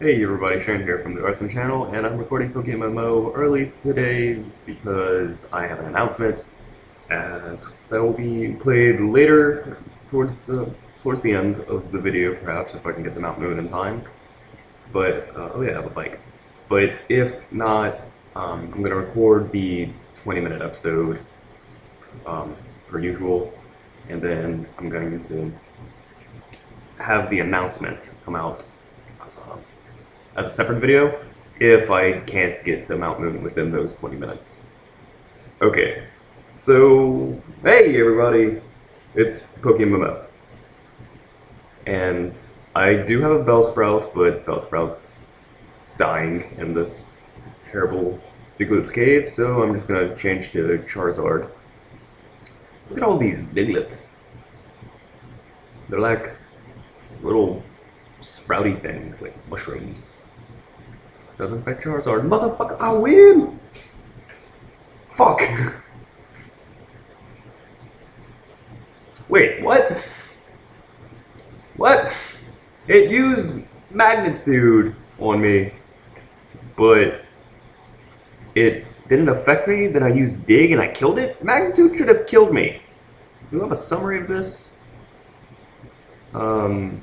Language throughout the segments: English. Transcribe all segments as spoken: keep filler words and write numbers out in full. Hey everybody, Shane here from the Artisan channel, and I'm recording PokeMMO early today because I have an announcement and that will be played later, towards the towards the end of the video, perhaps, if I can get to Mount Moon in time. But uh, oh yeah, I have a bike. But if not, um, I'm going to record the twenty-minute episode um, per usual, and then I'm going to have the announcement come out as a separate video, if I can't get to Mount Moon within those twenty minutes. Okay, so, hey everybody, it's PokeMMO. And I do have a Bellsprout, but Bellsprout's dying in this terrible Diglett's cave, so I'm just gonna change to Charizard. Look at all these Diglets. They're like little sprouty things, like mushrooms. Doesn't affect Charizard. Motherfucker, I win! Fuck! Wait, what? What? It used magnitude on me, but it didn't affect me? Then I used dig and I killed it? Magnitude should have killed me. Do you have a summary of this? Um...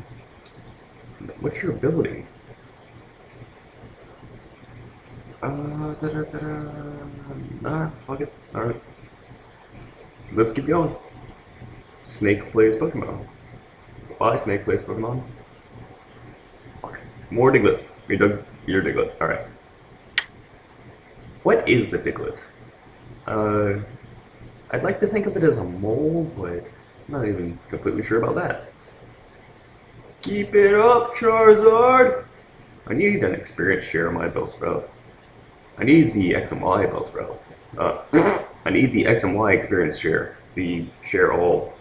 What's your ability? Uh, da da da da. Nah, fuck it. Alright. Let's keep going. Snake plays Pokemon. Why Snake plays Pokemon? Fuck. More Diglets. You're, dig you're Diglett. Alright. What is a Diglett? Uh, I'd like to think of it as a mole, but I'm not even completely sure about that. Keep it up, Charizard! I need an experience share of my Bellsprout. I need the X and Y Bellsprout. Uh, I need the X and Y experience share. The share all.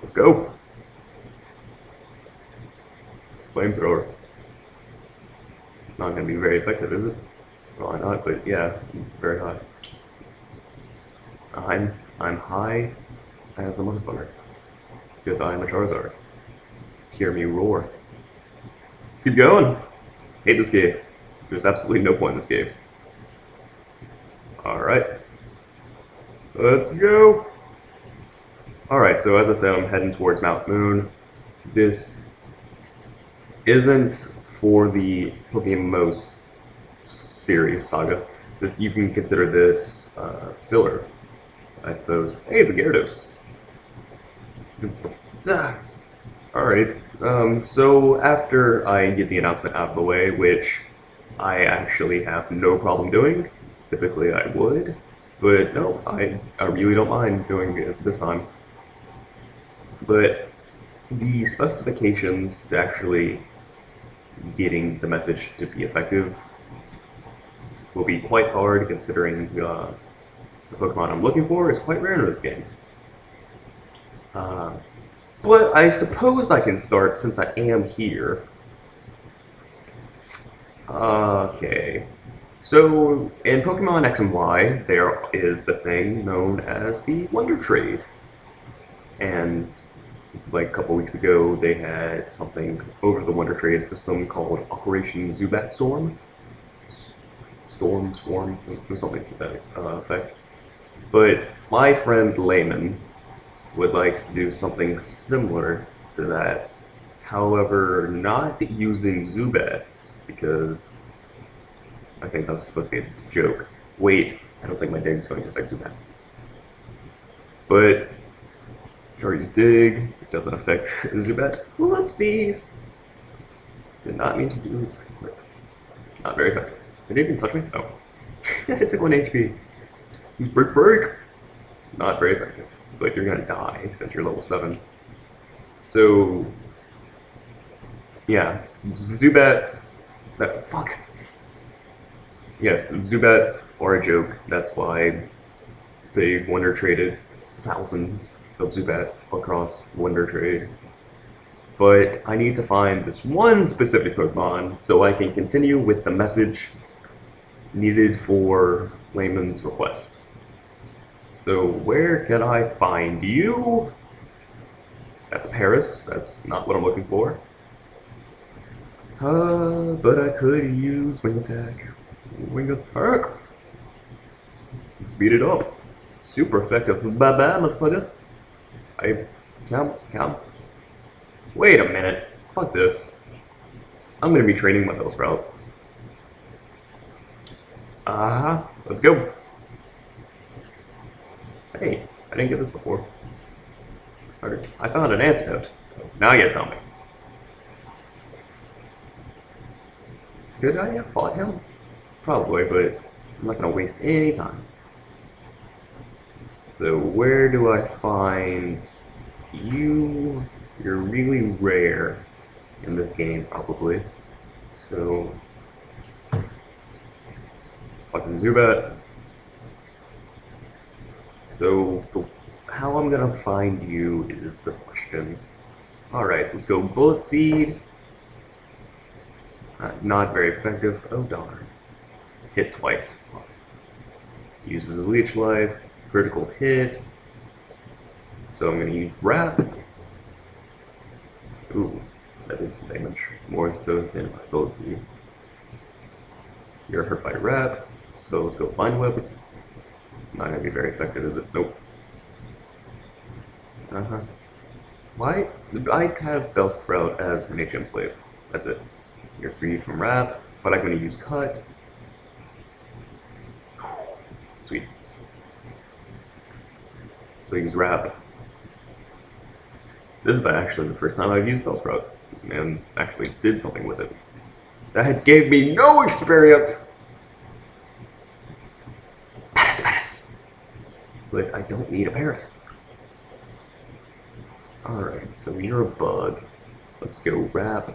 Let's go! Flamethrower. It's not going to be very effective, is it? Probably not, but yeah, very high. I'm, I'm high as a motherfucker, because I am a Charizard. Hear me roar. Let's keep going! Hate this cave. There's absolutely no point in this cave. Alright. Let's go! Alright, so as I said, I'm heading towards Mount Moon. This isn't for the Pokemon series saga. This, you can consider this uh, filler, I suppose. Hey, it's a Gyarados! Alright, um, so after I get the announcement out of the way, which I actually have no problem doing, typically I would, but no, I, I really don't mind doing it this time. But the specifications to actually getting the message to be effective will be quite hard, considering uh, the Pokemon I'm looking for is quite rare in this game. Uh, but I suppose I can start since I am here. Okay. So in Pokemon X and Y, there is the thing known as the Wonder Trade. And like a couple weeks ago, they had something over the Wonder Trade system called Operation Zubat Storm. Storm, Swarm, or something to that uh, effect. But my friend Layman would like to do something similar to that, however not using Zubats, because I think that was supposed to be a joke. Wait, I don't think my dig is going to affect Zubat. But Charlie's dig, it doesn't affect Zubat. Whoopsies! Did not mean to do it. Not very effective. Did it even touch me? Oh. It took one H P. Break, break! Not very effective, but you're gonna die since you're level seven. So, yeah, Zubats. That fuck. Yes, Zubats are a joke. That's why they Wonder Traded thousands of Zubats across Wonder Trade. But I need to find this one specific Pokemon so I can continue with the message needed for Layman's request. So where can I find you? That's a Paras. That's not what I'm looking for. Uh, but I could use Wing Attack. Wing Attack! Speed it up. It's super effective. Bye bye, motherfucker. I. Come, come. Wait a minute. Fuck this. I'm gonna be training my Bellsprout. Uh huh. Let's go. Hey, I didn't get this before. Alright, I found an antidote. Now you tell me. Could I have fought him? Probably, but I'm not gonna waste any time. So where do I find you? You're really rare in this game, probably. So fucking Zubat. So the how I'm gonna find you is the question. Alright, let's go Bullet Seed. Uh, not very effective. Oh darn. Hit twice. Uses a leech life. Critical hit. So I'm gonna use Wrap. Ooh, that did some damage. More so than my Bullet Seed. You're hurt by Wrap. So let's go Blind Whip. Not gonna be very effective, is it? Nope. Uh-huh. Why? I have Bellsprout as an H M slave. That's it. You're freed from Wrap, but I'm going to use Cut. Sweet. So I use Wrap. This is actually the first time I've used Bellsprout, and actually did something with it. That gave me no experience! Paras, Paras! But I don't need a Paras. Alright, so you're a bug. Let's go Wrap.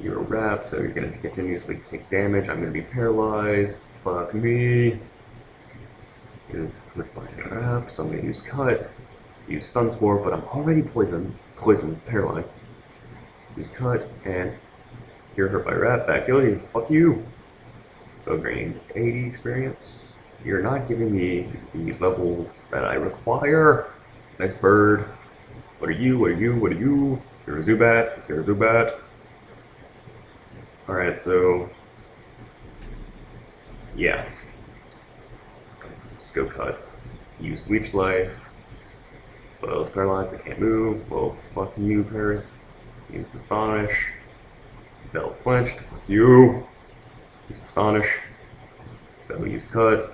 You're a wrap, so you're going to continuously take damage. I'm going to be paralyzed. Fuck me. Is hurt by Wrap, so I'm going to use Cut. Use Stun Spore, but I'm already poisoned. Poisoned, paralyzed. Use Cut, and you're hurt by Wrap. That killed you. Fuck you. Bug gained eighty experience. You're not giving me the levels that I require. Nice bird. What are you? What are you? What are you? You're a Zubat. You're a Zubat. Alright, so... yeah. Let's just go Cut. Use Leech Life. Well, it's paralyzed. I can't move. Well, fuck you, Paras. Use Astonish. Bell flinched. Fuck you. Use Astonish. Bell used Cut.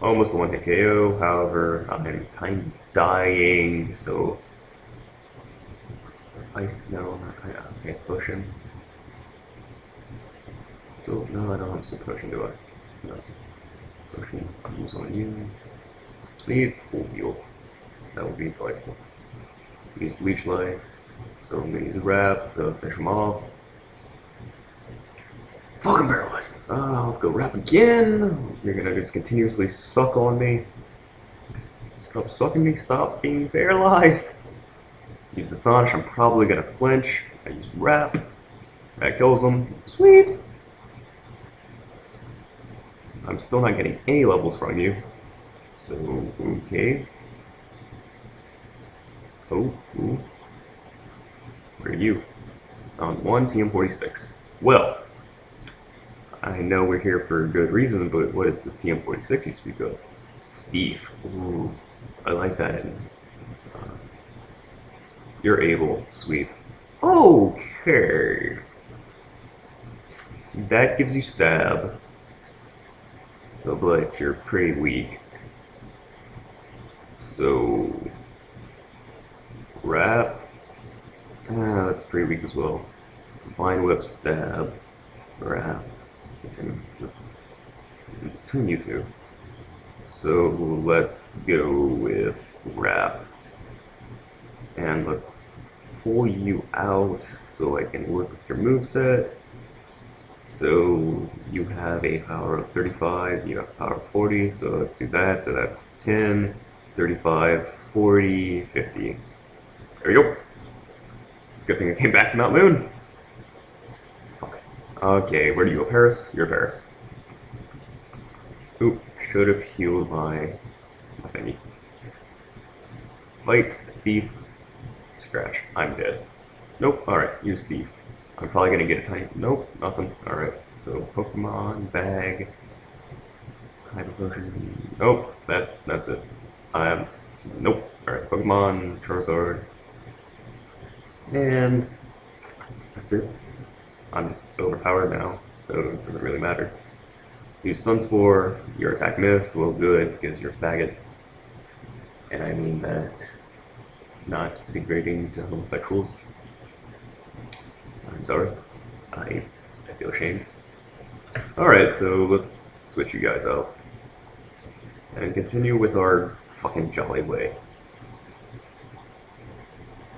Almost a one-hit K O, however, I'm kind of dying, so... I... no, I'm not... okay, potion. Don't... no, I don't have some potion, do I? No. Potion comes on you. I need full heal. That would be delightful. Use Leech Life. So I'm gonna use Wrap to finish him off. Fucking paralyzed! Uh, let's go Wrap again! You're gonna just continuously suck on me. Stop sucking me, stop being paralyzed! Use the Astonish, I'm probably gonna flinch. I use Wrap. That kills him. Sweet! I'm still not getting any levels from you. So, okay. Oh, ooh. Where are you? On one T M forty-six. Well. I know we're here for a good reason, but what is this T M forty-six you speak of? Thief. Ooh, I like that. Uh, you're able. Sweet. Okay. That gives you stab. But you're pretty weak. So... Wrap. Ah, that's pretty weak as well. Vine Whip, stab. Wrap. It's between you two. So let's go with Wrap. And let's pull you out so I can work with your moveset. So you have a power of thirty-five, you have a power of forty, so let's do that. So that's ten, thirty-five, forty, fifty. There we go. It's a good thing I came back to Mount Moon. Okay, where do you go, Paras? You're Paras. Oop, should have healed my, my thingy. Fight, thief, scratch. I'm dead. Nope, alright, use thief. I'm probably gonna get a tiny. Nope, nothing. Alright, so Pokemon, bag, hyperversion. Nope, that's, that's it. Um, nope. Alright, Pokemon, Charizard. And that's it. I'm just overpowered now, so it doesn't really matter. Use Stun Spore, your attack missed, well good, because you're faggot. And I mean that not degrading to homosexuals. I'm sorry. I, I feel ashamed. Alright, so let's switch you guys out. And continue with our fucking jolly way.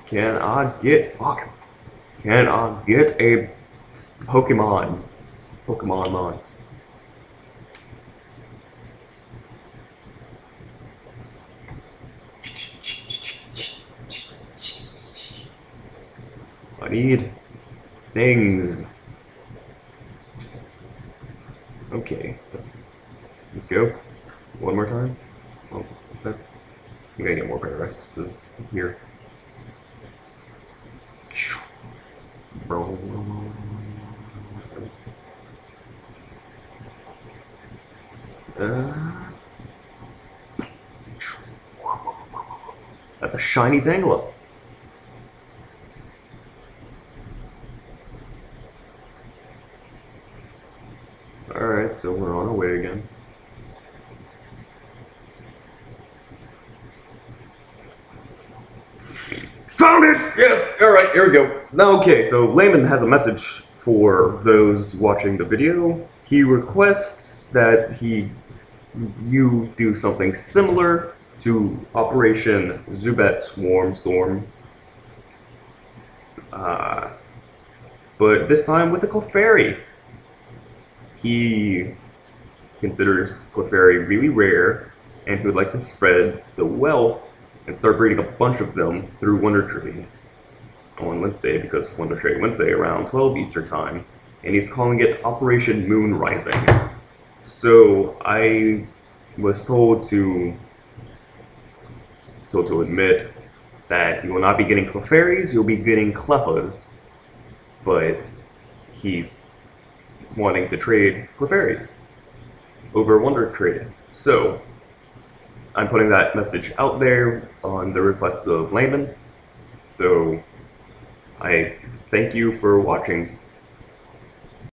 Can I get... Fuck! Can I get a... Pokemon? Pokemon on. I need... things. Okay, let's... let's go. One more time? Well, that's... I'm gonna get more Paras here. Bro. Uh, that's a shiny Tangela. Alright, so we're on our way again. Found it! Yes! Alright, here we go. Okay, so Layman has a message for those watching the video. He requests that he you do something similar to Operation Zubat Swarm Storm. Uh, but this time with a Clefairy. He considers Clefairy really rare and he would like to spread the wealth and start breeding a bunch of them through Wonder Trade on Wednesday, because Wonder Trade Wednesday around twelve Eastern time, and he's calling it Operation Moon Rising. So I was told to told to admit that you will not be getting Clefairies, you'll be getting Clefas, but he's wanting to trade Clefairies over Wonder Trade. So I'm putting that message out there on the request of Layman, so I thank you for watching.